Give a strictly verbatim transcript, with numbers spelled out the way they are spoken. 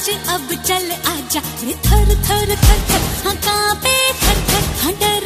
आज अब चल आजा, थर थर थर थर हाँ कांपे थर थर हाँ डर।